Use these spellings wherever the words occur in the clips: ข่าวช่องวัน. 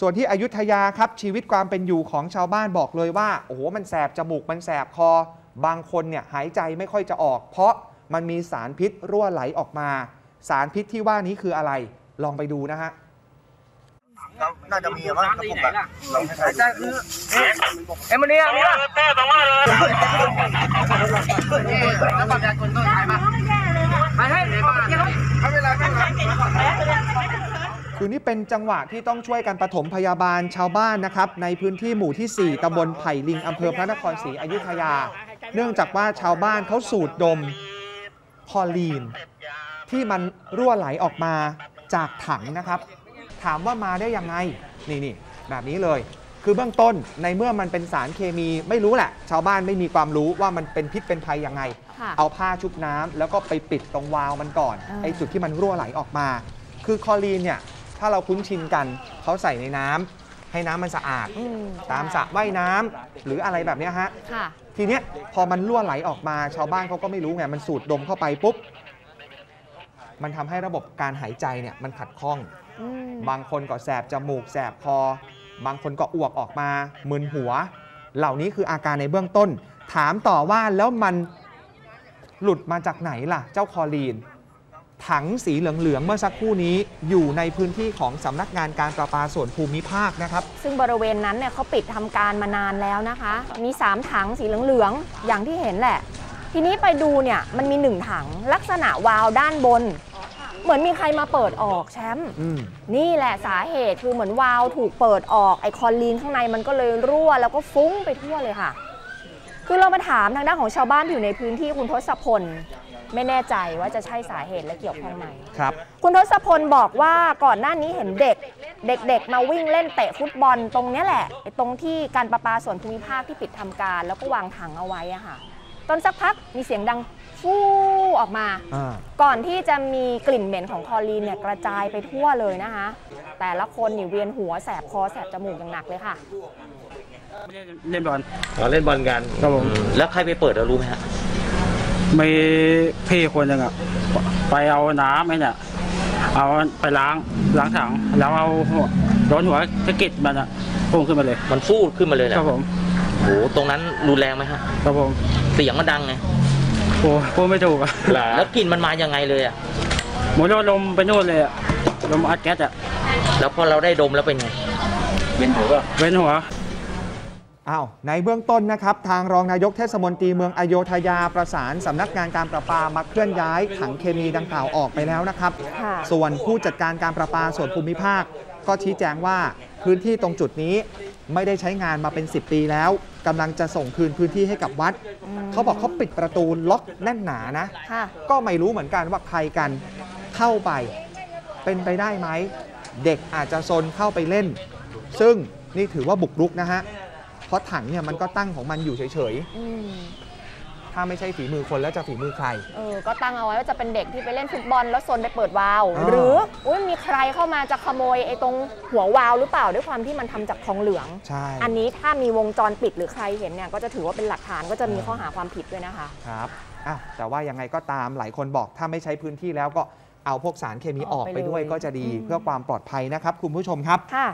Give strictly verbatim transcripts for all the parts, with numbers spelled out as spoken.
ส่วนที่อยุธยาครับชีวิตความเป็นอยู่ของชาวบ้านบอกเลยว่าโอ้โหมันแสบจมูกมันแสบคอบางคนเนี่ยหายใจไม่ค่อยจะออกเพราะมันมีสารพิษรั่วไหลออกมาสารพิษที่ว่านี้คืออะไรลองไปดูนะฮะน่าจะมีอะมั้งที่ไหนล่ะอาจารย์คือเอ็มเนี่ยเนี่ยเต้ต้องว่าเลยแล้วประชาชนต้องถ่ายมาไม่ให้เลยมาไม่เป็นไรไม่เป็นไรคือนี่เป็นจังหวะที่ต้องช่วยกันปฐมพยาบาลชาวบ้านนะครับในพื้นที่หมู่ที่สี่ตำบลไผ่ลิงอำเภอพระนครศรีอยุธยาเนื่องจากว่าชาวบ้านเขาสูดดมคลอรีนที่มันรั่วไหลออกมาจากถังนะครับถามว่ามาได้ยังไงนี่นี่แบบนี้เลยคือเบื้องต้นในเมื่อมันเป็นสารเคมีไม่รู้แหละชาวบ้านไม่มีความรู้ว่ามันเป็นพิษเป็นภัยยังไงเอาผ้าชุบน้ำแล้วก็ไปปิดตรงวาล์วมันก่อนไอ้จุดที่มันรั่วไหลออกมาคือคลอรีนเนี่ยถ้าเราคุ้นชินกันเขาใส่ในน้ำให้น้ำมันสะอาดตามสระว่ายน้ำหรืออะไรแบบนี้ฮะทีเนี้ยพอมันรั่วไหลออกมาชาวบ้านเขาก็ไม่รู้ไงมันสูดดมเข้าไปปุ๊บมันทำให้ระบบการหายใจเนี่ยมันขัดข้องบางคนก็แสบจมูกแสบคอบางคนก็อ้วกออกมามึนหัวเหล่านี้คืออาการในเบื้องต้นถามต่อว่าแล้วมันหลุดมาจากไหนล่ะเจ้าคลอรีนถังสีเหลืองๆเมื่อสักครู่นี้อยู่ในพื้นที่ของสำนักงานการประปาส่วนภูมิภาคนะครับซึ่งบริเวณนั้นเนี่ยเขาปิดทำการมานานแล้วนะคะมีสามถังสีเหลืองๆอย่างที่เห็นแหละทีนี้ไปดูเนี่ยมันมีหนึ่งถังลักษณะวาล์วด้านบนเหมือนมีใครมาเปิดออกแชมป์นี่แหละสาเหตุคือเหมือนวาล์วถูกเปิดออกไอคลอรีนข้างในมันก็เลยรั่วแล้วก็ฟุ้งไปทั่วเลยค่ะคือเรามาถามทางด้านของชาวบ้านที่อยู่ในพื้นที่คุณทศพลไม่แน่ใจว่าจะใช่สาเหตุและเกี่ยวข้องไหมครับคุณทศพลบอกว่าก่อนหน้านี้เห็นเด็กเด็กๆมาวิ่งเล่นเตะฟุตบอลตรงนี้แหละตรงที่การประปาส่วนภูมิภาคที่ปิดทำการแล้วก็วางถังเอาไว้อะค่ะตอนสักพักมีเสียงดังฟู่ออกมาก่อนที่จะมีกลิ่นเหม็นของคลอรีนเนี่ยกระจายไปทั่วเลยนะคะแต่ละคนเนี่ยเวียนหัวแสบคอแสบจมูกอย่างหนักเลยค่ะเล่นบอลเราเล่นบอลกันครับผมแล้วใครไปเปิดเรารู้ไหมฮะไม่พี่คนหนึ่งอะไปเอาน้ำไอ้เนี่ยเอาไปล้างล้างถังแล้วเอาร้อนหัวสะเก็ดมันอะพุ่งขึ้นมาเลยมันฟูดขึ้นมาเลยแหละครับผมโอ้ตรงนั้นรุนแรงไหมฮะครับผมเสียงมันดังไงโอ้พูดไม่ถูกอะแล้วกลิ่นมันมายังไงเลยอะหมดลมไปนู่นเลยอะลมอัดแก๊สอะแล้วพอเราได้ดมแล้วเป็นไงเว้นหัวเว้นหัวอ้าวในเบื้องต้นนะครับทางรองนายกเทศมนตรีเมืองอโยธยาประสานสำนักงานการประปามาเคลื่อนย้ายถังเคมีดังกล่าวออกไปแล้วนะครับส่วนผู้จัดการการประปาส่วนภูมิภาคก็ชี้แจงว่าพื้นที่ตรงจุดนี้ไม่ได้ใช้งานมาเป็นสิบปีแล้วกำลังจะส่งคืนพื้นที่ให้กับวัดเขาบอกเขาปิดประตูล็อกแน่นหนานะก็ไม่รู้เหมือนกันว่าใครกันเข้าไปเป็นไปได้ไหมเด็กอาจจะซนเข้าไปเล่นซึ่งนี่ถือว่าบุกรุกนะฮะเพราะถังเนี่ยมันก็ตั้งของมันอยู่เฉยๆถ้าไม่ใช่ฝีมือคนแล้วจะฝีมือใครเออก็ตั้งเอาไว้ว่าจะเป็นเด็กที่ไปเล่นฟุตบอลแล้วซนไปเปิดวาล์วหรืออุ้ยมีใครเข้ามาจะขโมยไอ้ตรงหัววาล์วหรือเปล่าด้วยความที่มันทำจากทองเหลืองใช่อันนี้ถ้ามีวงจรปิดหรือใครเห็นเนี่ยก็จะถือว่าเป็นหลักฐานก็จะมีข้อหาความผิดด้วยนะคะครับอ้าวแต่ว่ายังไงก็ตามหลายคนบอกถ้าไม่ใช้พื้นที่แล้วก็เอาพวกสารเคมีออกไปด้วยก็จะดีเพื่อความปลอดภัยนะครับคุณผู้ชมครับค่ะ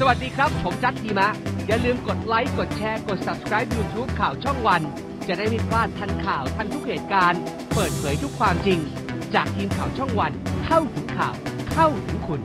สวัสดีครับผมจัดทีมะอย่าลืมกดไลค์กดแชร์กด ซับสไครบ์ ยูทูบ ข่าวช่องวันจะได้ไม่พลาดทันข่าวทันทุกเหตุการณ์เปิดเผยทุกความจริงจากทีมข่าวช่องวันเข้าถึงข่าวเข้าถึงคุณ